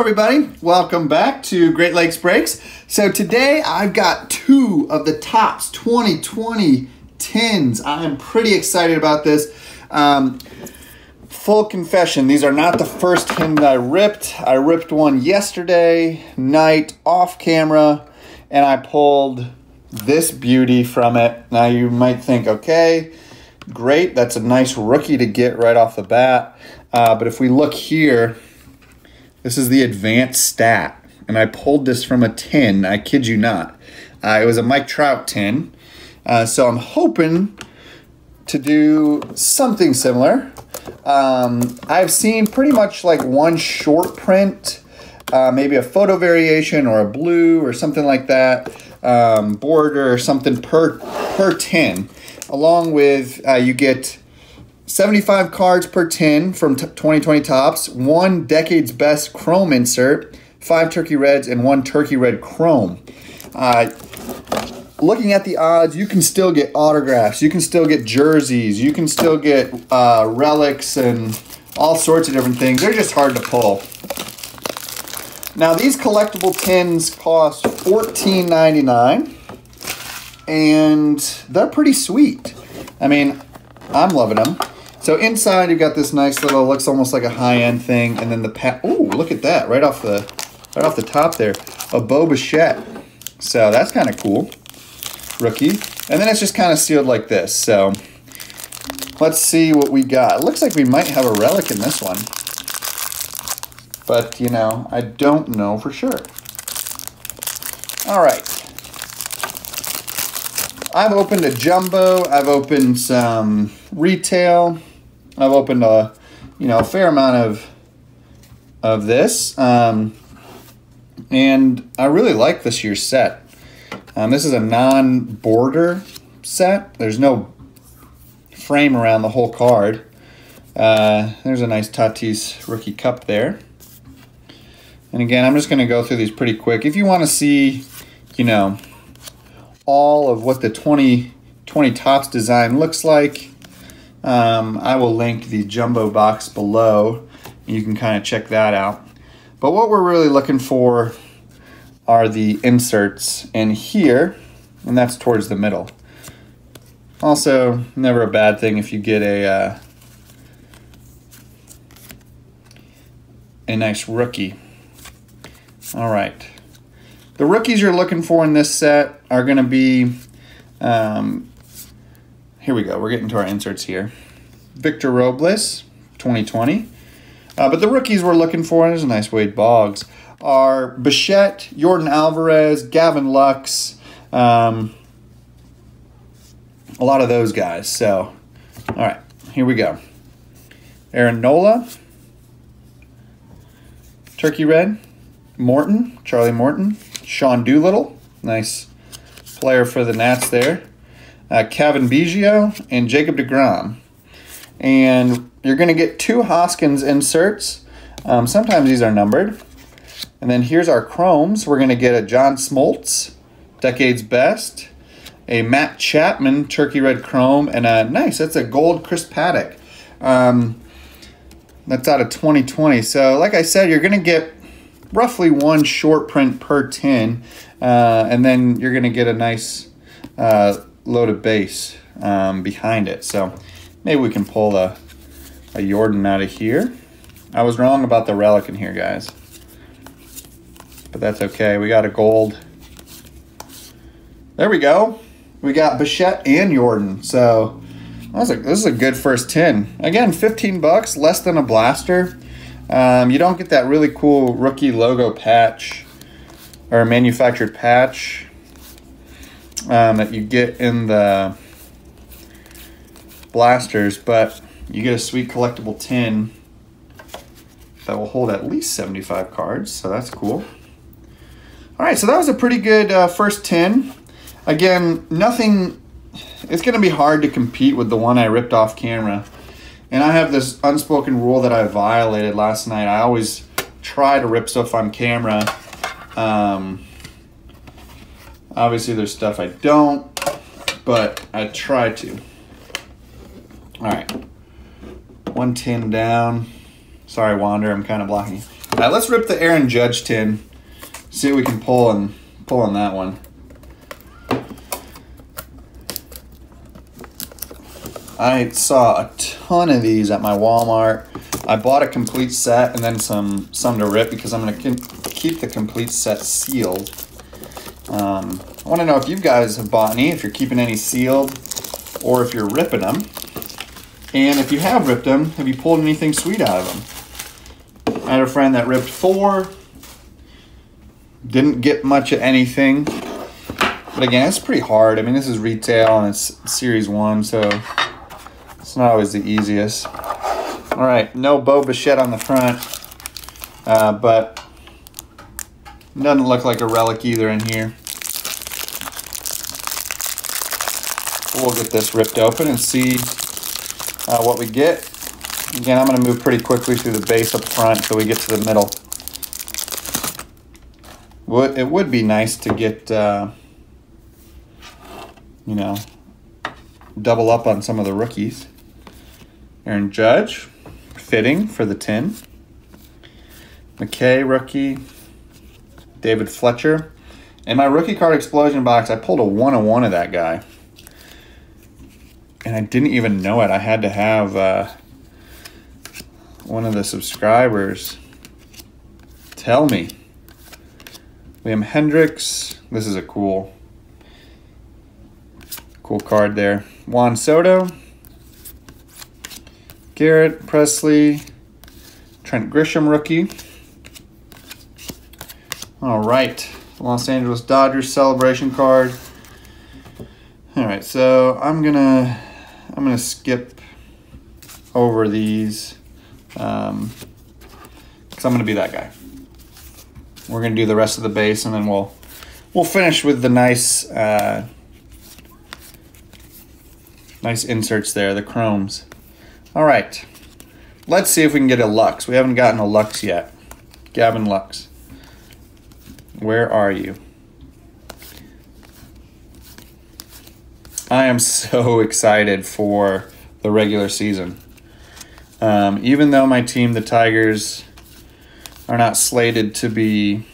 Hello everybody, welcome back to Great Lakes Breaks. So today I've got two of the Topps 2020 tins. I am pretty excited about this. Full confession, these are not the first tin that I ripped. I ripped one yesterday night off camera and I pulled this beauty from it. Now you might think, okay, great, that's a nice rookie to get right off the bat. But if we look here, this is the advanced stat, and I pulled this from a tin. I kid you not. It was a Mike Trout tin, so I'm hoping to do something similar. I've seen pretty much like one short print, maybe a photo variation or a blue or something like that, border or something per tin, along with you get 75 cards per tin from 2020 Topps, one Decade's Best Chrome insert, 5 Turkey Reds, and 1 Turkey Red Chrome. Looking at the odds, you can still get autographs, you can still get jerseys, you can still get relics and all sorts of different things. They're just hard to pull. Now, these collectible tins cost $14.99, and they're pretty sweet. I mean, I'm loving them. So inside you've got this nice little, looks almost like a high-end thing, and then the pat. Ooh, look at that! Right off the top there, a Beau Bichette. So that's kind of cool, rookie. And then it's just kind of sealed like this. So let's see what we got. It looks like we might have a relic in this one, but you know, I don't know for sure. All right. I've opened a jumbo, I've opened some retail, I've opened a, you know, a fair amount of this, and I really like this year's set. This is a non-border set. There's no frame around the whole card. There's a nice Tatis rookie cup there. And again, I'm just going to go through these pretty quick. If you want to see, you know, all of what the 2020 Topps design looks like, I will link the jumbo box below and you can kind of check that out. But what we're really looking for are the inserts in here, and that's towards the middle. Also, never a bad thing if you get a nice rookie. All right. The rookies you're looking for in this set are going to be, here we go, we're getting to our inserts here. Victor Robles, 2020. But the rookies we're looking for, and there's a nice Wade Boggs, are Bichette, Jordan Alvarez, Gavin Lux, a lot of those guys. So, all right, here we go. Aaron Nola, Turkey Red, Morton, Charlie Morton. Sean Doolittle, nice player for the Nats there. Kevin Biggio and Jacob deGrom. And you're going to get two Hoskins inserts. Sometimes these are numbered. And then here's our Chromes. We're going to get a John Smoltz, Decade's Best, a Matt Chapman Turkey Red Chrome, and a nice, that's a gold Chris Paddock. That's out of 2020. So like I said, you're going to get roughly one short print per tin, and then you're going to get a nice load of base behind it. So maybe we can pull a Jordan out of here. I was wrong about the relic in here, guys, but that's okay. We got a gold. There we go. We got Bichette and Jordan. So this is a good first tin. Again, 15 bucks, less than a blaster. You don't get that really cool rookie logo patch or manufactured patch that you get in the blasters, but you get a sweet collectible tin that will hold at least 75 cards, so that's cool. All right, so that was a pretty good first tin. Again, nothing, it's going to be hard to compete with the one I ripped off camera. And I have this unspoken rule that I violated last night. I always try to rip stuff on camera. Obviously, there's stuff I don't, but I try to. All right. One tin down. Sorry, Wander, I'm kind of blocking you. Let's rip the Aaron Judge tin. See what we can pull on that one. I saw a ton of these at my Walmart. I bought a complete set and then some to rip because I'm going to keep the complete set sealed. I want to know if you guys have bought any, if you're keeping any sealed, or if you're ripping them. And if you have ripped them, have you pulled anything sweet out of them? I had a friend that ripped 4. Didn't get much of anything. But again, it's pretty hard. I mean, this is retail and it's Series 1, so it's not always the easiest. All right, no Beau Bichette on the front, but doesn't look like a relic either in here. We'll get this ripped open and see what we get. Again, I'm going to move pretty quickly through the base up front until we get to the middle. It would be nice to get, you know, double up on some of the rookies. Aaron Judge, fitting for the tin. McKay, rookie. David Fletcher. In my rookie card explosion box, I pulled a 1/1 of that guy. And I didn't even know it. I had to have one of the subscribers tell me. Liam Hendricks. This is a cool card there. Juan Soto. Garrett Presley, Trent Grisham rookie. All right, Los Angeles Dodgers celebration card. All right, so I'm gonna skip over these because I'm gonna be that guy. We're gonna do the rest of the base, and then we'll finish with the nice nice inserts there, the chromes. All right, let's see if we can get a Lux. We haven't gotten a Lux yet. Gavin Lux, where are you? I am so excited for the regular season. Even though my team, the Tigers, are not slated to be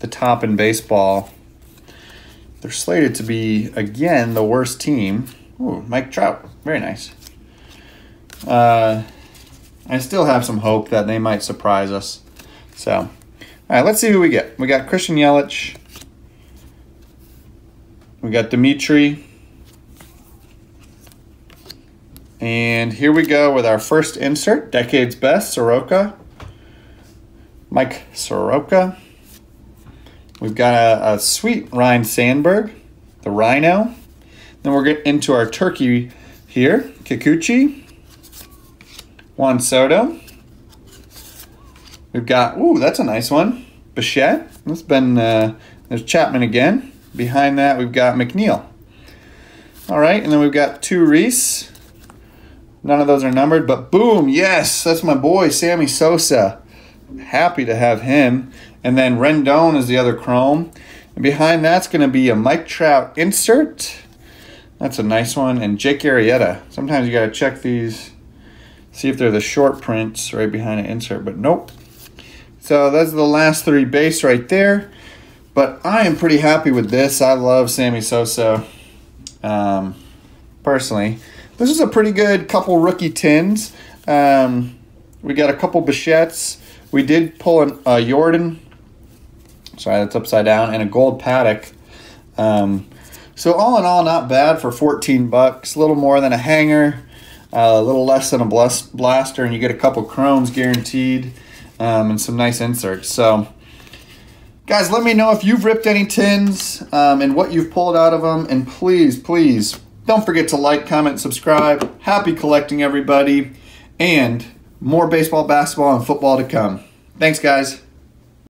the top in baseball, they're slated to be, again, the worst team. Ooh, Mike Trout, very nice. I still have some hope that they might surprise us. So, all right, let's see who we get. We got Christian Yelich. We got Dimitri. And here we go with our first insert, Decade's Best, Soroka. Mike Soroka. We've got a sweet Ryan Sandberg, the Rhino. Then we're getting into our turkey here, Kikuchi. Juan Soto. We've got, ooh, that's a nice one. Bichette. That's been, there's Chapman again. Behind that, we've got McNeil. All right, and then we've got 2 Reese. None of those are numbered, but boom, yes, that's my boy, Sammy Sosa. Happy to have him. And then Rendon is the other chrome. And behind that's going to be a Mike Trout insert. That's a nice one. And Jake Arrieta. Sometimes you got to check these. See if they're the short prints right behind an insert, but nope. So that's the last 3 base right there. But I am pretty happy with this. I love Sammy Sosa personally. This is a pretty good couple rookie tins. We got a couple Bichettes. We did pull a Jordan. Sorry, that's upside down. And a gold Paddock. So all in all, not bad for 14 bucks. A little more than a hanger. A little less than a blaster, and you get a couple chromes guaranteed and some nice inserts. So, guys, let me know if you've ripped any tins and what you've pulled out of them. And please, please, don't forget to like, comment, subscribe. Happy collecting, everybody. And more baseball, basketball, and football to come. Thanks, guys.